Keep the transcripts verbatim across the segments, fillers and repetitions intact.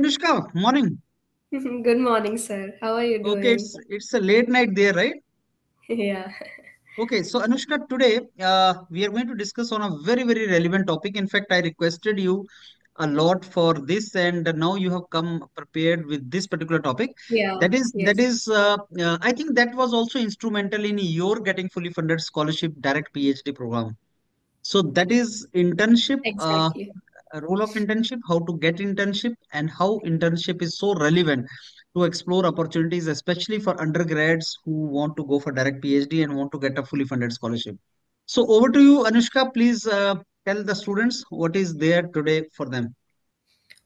Anushka, morning. Good morning, sir. How are you doing? Okay, it's, it's a late night there, right? Yeah. Okay, so Anushka, today uh, we are going to discuss on a very, very relevant topic. In fact, I requested you a lot for this, and now you have come prepared with this particular topic. Yeah. That is, yes. that is. Uh, uh, I think that was also instrumental in your getting fully funded scholarship direct PhD program. So that is internship. Exactly. Uh, A role of internship, how to get internship, and how internship is so relevant to explore opportunities, especially for undergrads who want to go for direct PhD and want to get a fully funded scholarship. So over to you, Anushka. Please uh, tell the students what is there today for them.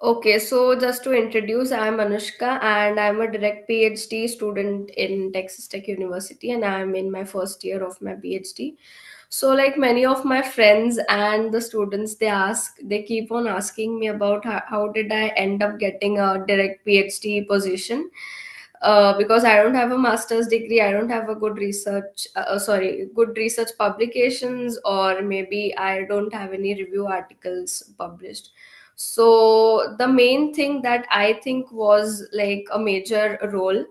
Okay, so just to introduce, I'm Anushka and I'm a direct PhD student in Texas Tech University, and I'm in my first year of my PhD. So like many of my friends and the students, they ask, they keep on asking me about how, how did I end up getting a direct PhD position, uh, because I don't have a master's degree. I don't have a good research, uh, sorry, good research publications, or maybe I don't have any review articles published. So the main thing that I think was like a major role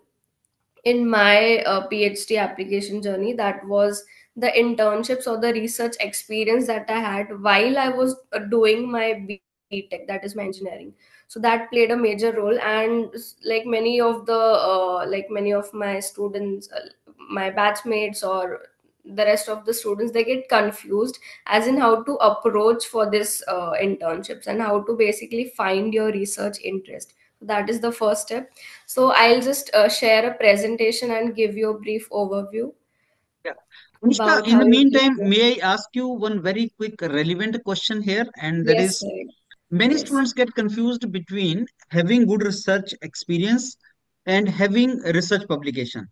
in my uh, PhD application journey, that was the internships or the research experience that I had while I was doing my B.Tech, that is my engineering. So that played a major role, and like many of the uh, like many of my students, uh, my batchmates or the rest of the students, they get confused as in how to approach for this uh, internships and how to basically find your research interest. That is the first step. So I'll just uh, share a presentation and give you a brief overview. Yeah. Anushka, in the meantime, may I ask you one very quick relevant question here? And that yes, is, sir. many yes. students get confused between having good research experience and having research publication.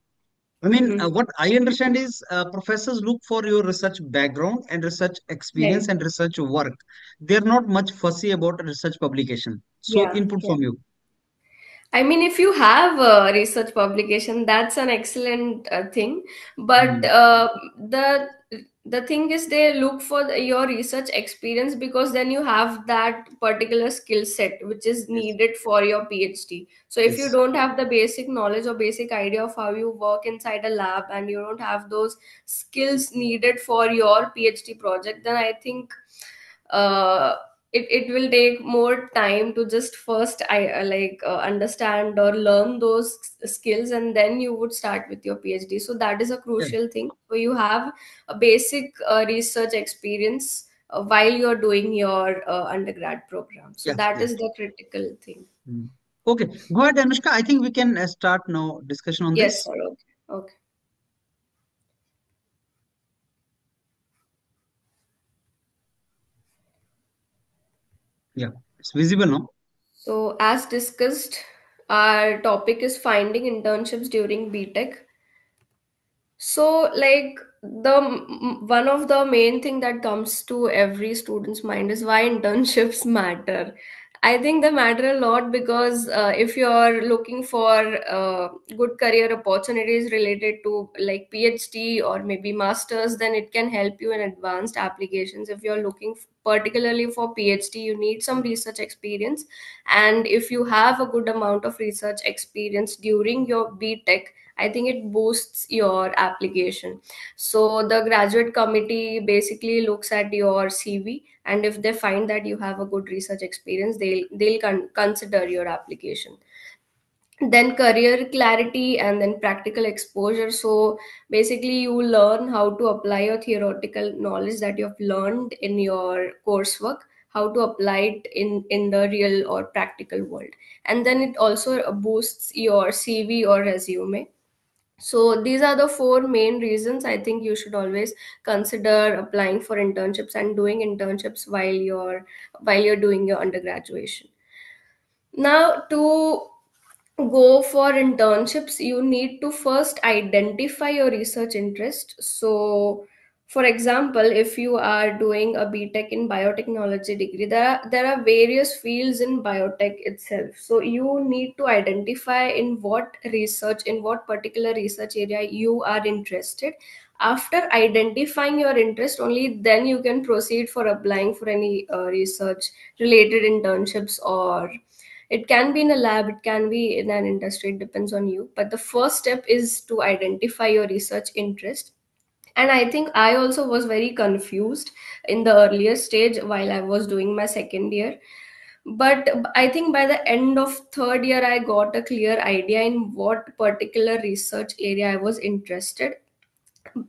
I mean, mm-hmm. uh, what I understand is uh, professors look for your research background and research experience right. and research work. They're not much fussy about research publication. So yeah, input yeah. from you. I mean, if you have a research publication, that's an excellent uh, thing. But uh, the the thing is, they look for the, your research experience, because then you have that particular skill set which is needed for your PhD. So if yes. you don't have the basic knowledge or basic idea of how you work inside a lab, and you don't have those skills needed for your PhD project, then I think uh, It, it will take more time to just first I uh, like uh, understand or learn those skills, and then you would start with your PhD. So that is a crucial yeah. thing. So you have a basic uh, research experience uh, while you're doing your uh, undergrad program. So yeah, that yeah. is the critical thing. Mm. Okay. Go ahead, Anushka. I think we can uh, start now discussion on yes, this. Yes, okay. okay. Yeah, it's visible now. So as discussed, our topic is finding internships during B.Tech. So like the one of the main thing that comes to every student's mind is why internships matter. I think they matter a lot because uh, if you're looking for uh, good career opportunities related to like PhD or maybe masters, then it can help you in advanced applications. If you're looking particularly for PhD, you need some research experience. And if you have a good amount of research experience during your B.Tech, I think it boosts your application. So the graduate committee basically looks at your C V, and if they find that you have a good research experience, they'll, they'll con consider your application. Then career clarity, and then practical exposure. So basically you learn how to apply your theoretical knowledge that you've learned in your coursework, how to apply it in, in the real or practical world. And then it also boosts your C V or resume. So these are the four main reasons I think you should always consider applying for internships and doing internships while you're while you're doing your undergraduation. Now, to go for internships, you need to first identify your research interest. So for example, if you are doing a B.Tech in biotechnology degree, there are, there are various fields in biotech itself. So you need to identify in what research, in what particular research area you are interested. After identifying your interest, only then you can proceed for applying for any uh, research related internships or It can be in a lab, it can be in an industry, it depends on you. But the first step is to identify your research interest. And I think I also was very confused in the earlier stage while I was doing my second year. But I think by the end of third year, I got a clear idea in what particular research area I was interested.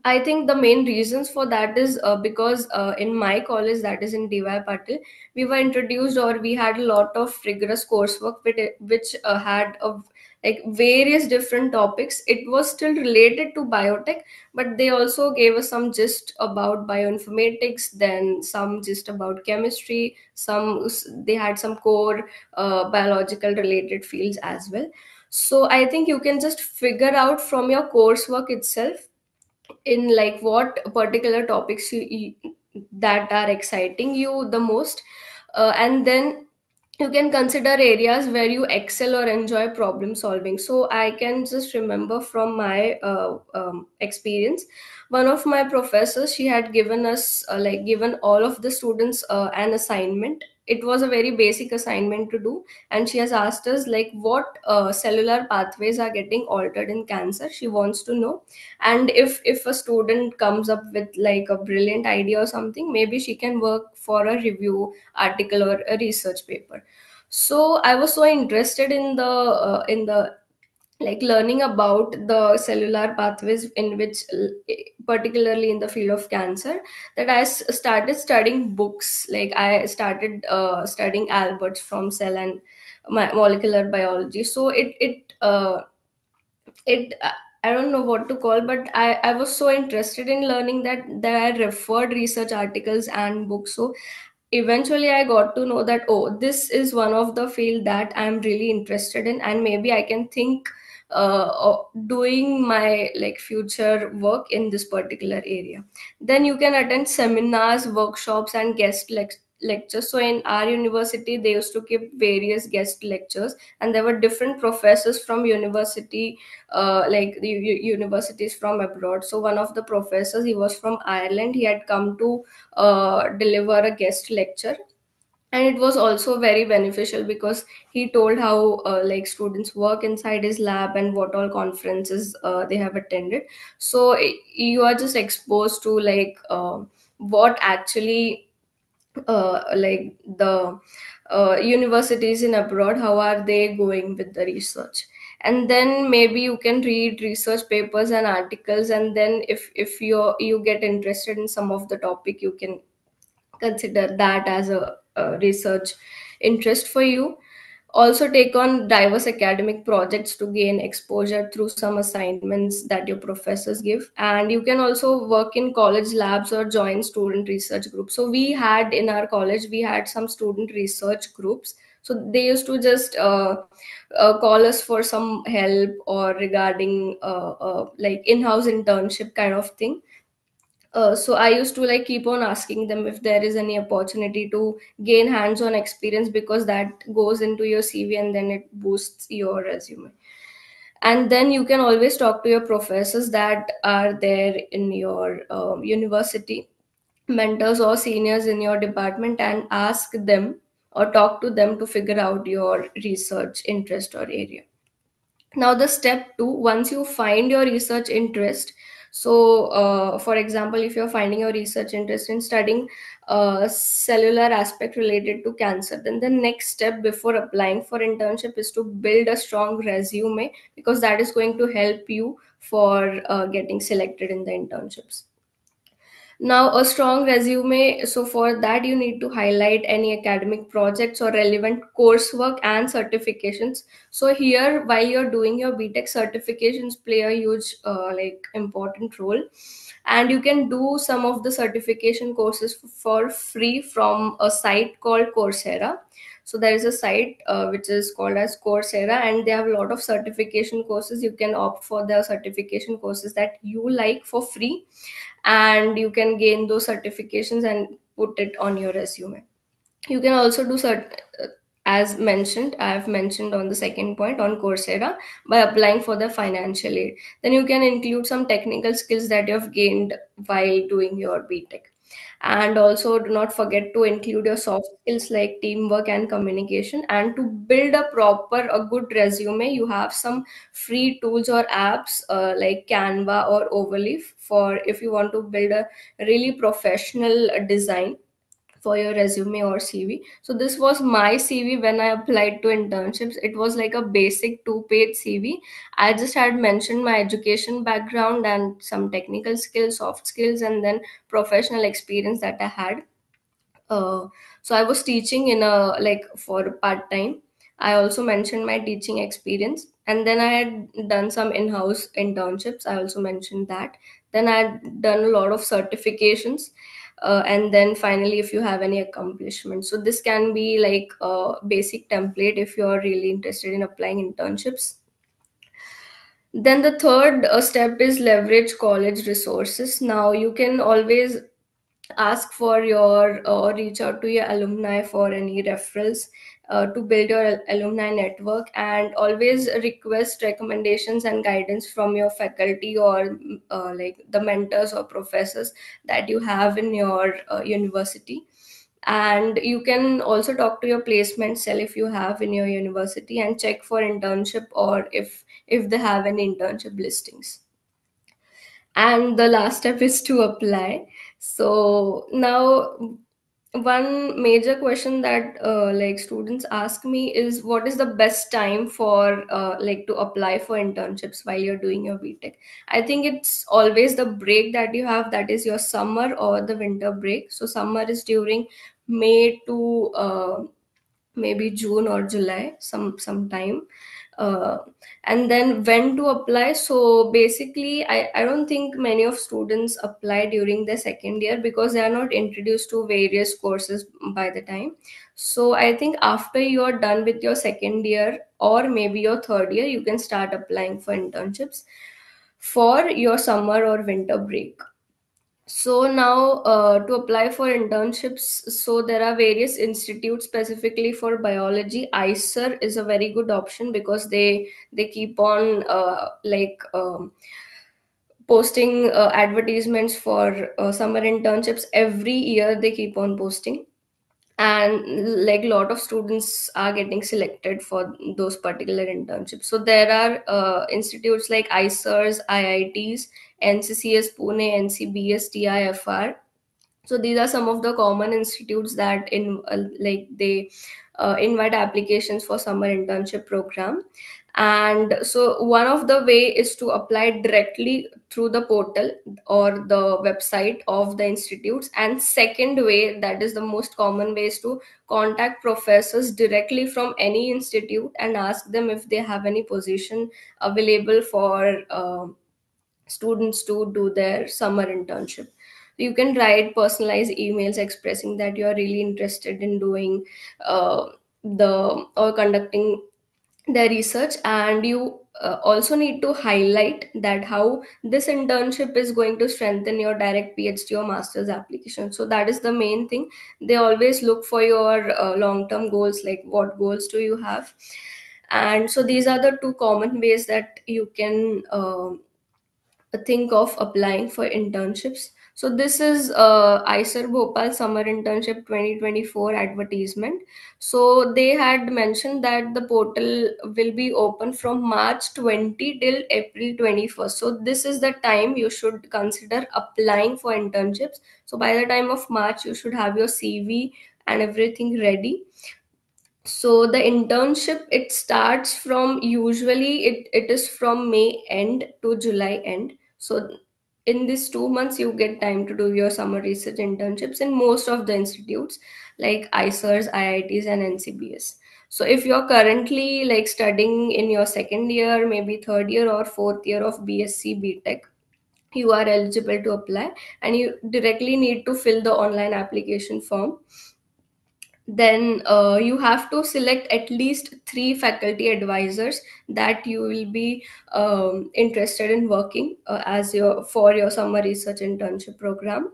I think the main reasons for that is uh, because uh, in my college, that is in D Y Patil, we were introduced or we had a lot of rigorous coursework which uh, had a like various different topics. It was still related to biotech, but they also gave us some gist about bioinformatics, then some gist about chemistry, some they had some core uh, biological related fields as well. So I think you can just figure out from your coursework itself in like what particular topics you, that are exciting you the most, uh, and then you can consider areas where you excel or enjoy problem solving. So I can just remember from my uh, um, experience, one of my professors, she had given us uh, like given all of the students uh, an assignment. It was a very basic assignment to do. And she has asked us like what uh, cellular pathways are getting altered in cancer. She wants to know. And if, if a student comes up with like a brilliant idea or something, maybe she can work for a review article or a research paper. So I was so interested in the, uh, in the like learning about the cellular pathways in which particularly in the field of cancer that I started studying books. Like I started uh, studying Albert's from Cell and Molecular Biology. So it, it, uh, it, I don't know what to call, but I, I was so interested in learning that that I referred research articles and books. So eventually I got to know that, oh, this is one of the field that I'm really interested in, and maybe I can think Uh, doing my like future work in this particular area. Then you can attend seminars, workshops, and guest lec lectures. So in our university, they used to give various guest lectures, and there were different professors from university, uh, like the universities from abroad. So one of the professors, he was from Ireland. He had come to uh, deliver a guest lecture. And it was also very beneficial because he told how uh, like students work inside his lab and what all conferences uh, they have attended. So you are just exposed to like uh, what actually uh, like the uh, universities in abroad, how are they going with the research? And then maybe you can read research papers and articles. And then if, if you you get interested in some of the topic, you can consider that as a Uh, research interest for you. Also take on diverse academic projects to gain exposure through some assignments that your professors give. And you can also work in college labs or join student research groups. So we had in our college, we had some student research groups. So they used to just uh, uh, call us for some help or regarding uh, uh, like in-house internship kind of thing. Uh, so I used to like keep on asking them if there is any opportunity to gain hands-on experience, because that goes into your C V and then it boosts your resume. And then you can always talk to your professors that are there in your uh, university, mentors or seniors in your department, and ask them or talk to them to figure out your research interest or area. Now the step two, once you find your research interest, so, uh, for example, if you're finding your research interest in studying uh, cellular aspect related to cancer, then the next step before applying for internship is to build a strong resume, because that is going to help you for uh, getting selected in the internships. Now, a strong resume. So for that, you need to highlight any academic projects or relevant coursework and certifications. So here, while you're doing your B.Tech, certifications play a huge, uh, like important role. And you can do some of the certification courses for free from a site called Coursera. So there is a site uh, which is called as Coursera, and they have a lot of certification courses. You can opt for the certification courses that you like for free, and you can gain those certifications and put it on your resume. You can also do cert as mentioned, I have mentioned on the second point on Coursera, by applying for the financial aid. Then you can include some technical skills that you have gained while doing your B.Tech. And also do not forget to include your soft skills like teamwork and communication. And to build a proper, a good resume, you have some free tools or apps uh, like Canva or Overleaf for if you want to build a really professional design for your resume or C V. So this was my C V when I applied to internships. It was like a basic two-page C V. I just had mentioned my education background and some technical skills, soft skills, and then professional experience that I had. Uh, so I was teaching in a, like for part-time. I also mentioned my teaching experience. And then I had done some in-house internships. I also mentioned that. Then I had done a lot of certifications. Uh, and then finally, if you have any accomplishments. So this can be like a basic template if you're really interested in applying internships. Then the third step is leverage college resources. Now you can always ask for your uh, or reach out to your alumni for any referrals uh, to build your alumni network, and always request recommendations and guidance from your faculty or uh, like the mentors or professors that you have in your uh, university. And you can also talk to your placement cell if you have in your university and check for internship or if if they have any internship listings. And the last step is to apply. So now one major question that uh, like students ask me is, what is the best time for uh, like to apply for internships while you're doing your B.Tech? I think it's always the break that you have, that is your summer or the winter break. So summer is during May to uh, maybe June or July, some sometime. Uh, and then when to apply. So basically, I, I don't think many of students apply during their second year because they are not introduced to various courses by the time. So I think after you're done with your second year or maybe your third year, you can start applying for internships for your summer or winter break. So now uh, to apply for internships, so there are various institutes specifically for biology. I I S E R is a very good option because they they keep on uh, like um, posting uh, advertisements for uh, summer internships. Every year they keep on posting, and like a lot of students are getting selected for those particular internships. So there are uh, institutes like I I S E Rs, I I Ts, N C C S Pune, N C B S, T I F R. So these are some of the common institutes that in uh, like they uh, invite applications for summer internship program. And so one of the way is to apply directly through the portal or the website of the institutes. And second way, that is the most common way, is to contact professors directly from any institute and ask them if they have any position available for uh, students to do their summer internship. You can write personalized emails expressing that you are really interested in doing uh, the or conducting their research, and you uh, also need to highlight that how this internship is going to strengthen your direct PhD or master's application. So that is the main thing. They always look for your uh, long-term goals, like what goals do you have. And so these are the two common ways that you can uh, think of applying for internships. So this is uh, I I S E R Bhopal Summer Internship twenty twenty-four advertisement. So they had mentioned that the portal will be open from March twentieth till April twenty-first. So this is the time you should consider applying for internships. So by the time of March, you should have your C V and everything ready. So the internship, it starts from usually it, it is from May end to July end. So in these two months, you get time to do your summer research internships in most of the institutes like I I S E Rs, I I Ts, and N C B S. So if you're currently like studying in your second year, maybe third year or fourth year of B S c B.Tech, you are eligible to apply, and you directly need to fill the online application form. Then uh, you have to select at least three faculty advisors that you will be um, interested in working uh, as your for your summer research internship program.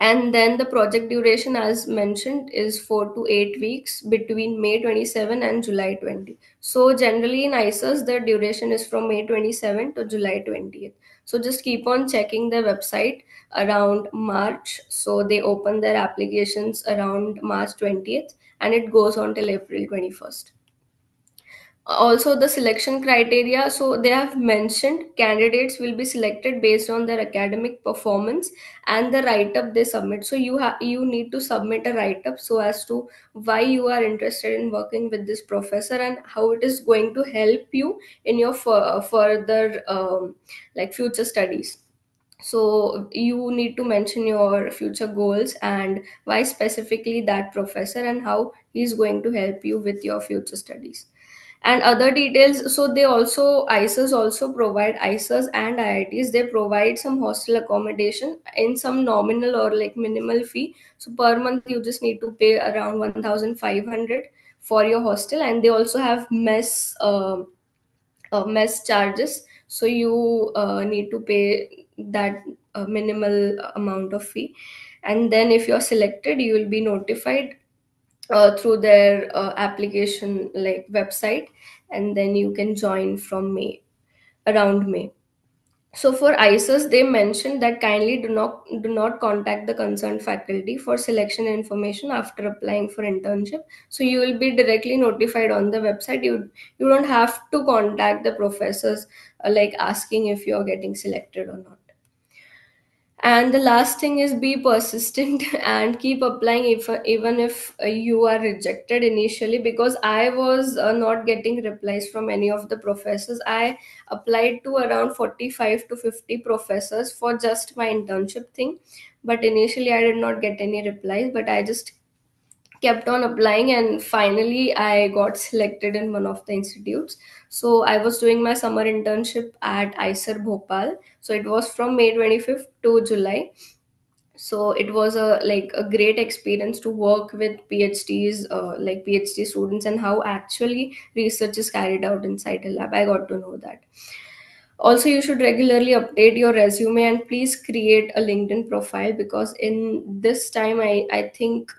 And then the project duration, as mentioned, is four to eight weeks between May twenty-seventh and July twentieth. So generally in I I S E Rs, the duration is from May twenty-seventh to July twentieth. So just keep on checking the website around March. So they open their applications around March twentieth, and it goes on till April twenty-first. Also, the selection criteria, so they have mentioned candidates will be selected based on their academic performance and the write-up they submit. So you have you need to submit a write-up so as to why you are interested in working with this professor and how it is going to help you in your further um, like future studies. So you need to mention your future goals and why specifically that professor and how he's going to help you with your future studies. And other details, so they also, IISERs also provide, IISERs and I I Ts, they provide some hostel accommodation in some nominal or like minimal fee. So per month, you just need to pay around one thousand five hundred for your hostel. And they also have mess, uh, uh, mess charges. So you uh, need to pay that uh, minimal amount of fee. And then if you're selected, you will be notified Uh, through their uh, application like website, and then you can join from May, around May. So for IISERs, they mentioned that kindly do not do not contact the concerned faculty for selection information after applying for internship. So you will be directly notified on the website. You you don't have to contact the professors uh, like asking if you're getting selected or not. And the last thing is be persistent and keep applying if, even if you are rejected initially, because I was uh, not getting replies from any of the professors. I applied to around forty-five to fifty professors for just my internship thing. But initially I did not get any replies, but I just kept on applying, and finally I got selected in one of the institutes. So I was doing my summer internship at IISER Bhopal. So it was from May twenty-fifth to July. So it was a like a great experience to work with PhDs, uh, like PhD students, and how actually research is carried out inside a lab. I got to know that. Also, you should regularly update your resume and please create a LinkedIn profile, because in this time I, I think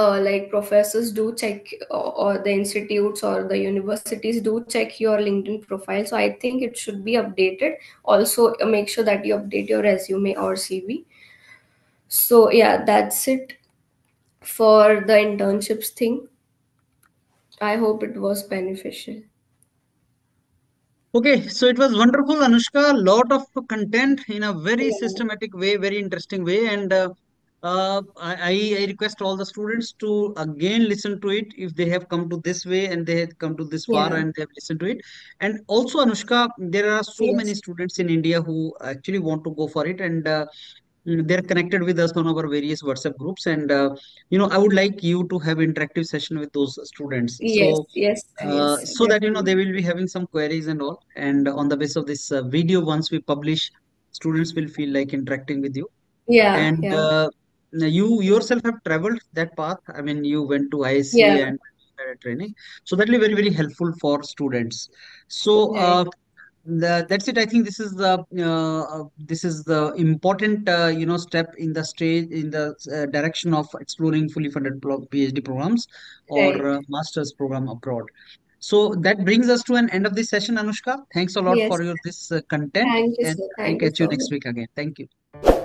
Uh, like professors do check, or, or the institutes or the universities do check your LinkedIn profile. So I think it should be updated. Also make sure that you update your resume or C V. So yeah, that's it for the internships thing. I hope it was beneficial. Okay, so it was wonderful, Anushka. A lot of content in a very yeah. systematic way, very interesting way. And uh, Uh, I, I request all the students to again listen to it if they have come to this way and they have come to this far yeah. and they have listened to it. And also, Anushka, there are so yes. many students in India who actually want to go for it, and uh, they're connected with us on our various WhatsApp groups. And, uh, you know, I would like you to have interactive session with those students. Yes, so, yes, uh, yes. So yes. that, you know, they will be having some queries and all. And on the basis of this uh, video, once we publish, students will feel like interacting with you. Yeah. And, yeah. Uh, you yourself have traveled that path. I mean, you went to I I C yeah. and training. So that will be very, very helpful for students. So uh, the, that's it. I think this is the uh, this is the important uh, you know step in the stage in the uh, direction of exploring fully funded PhD programs or right. uh, master's program abroad. So that brings us to an end of this session, Anushka. Thanks a lot yes. for your this uh, content. Thank you, and sir. Thank I'll catch you, you next week again. Thank you.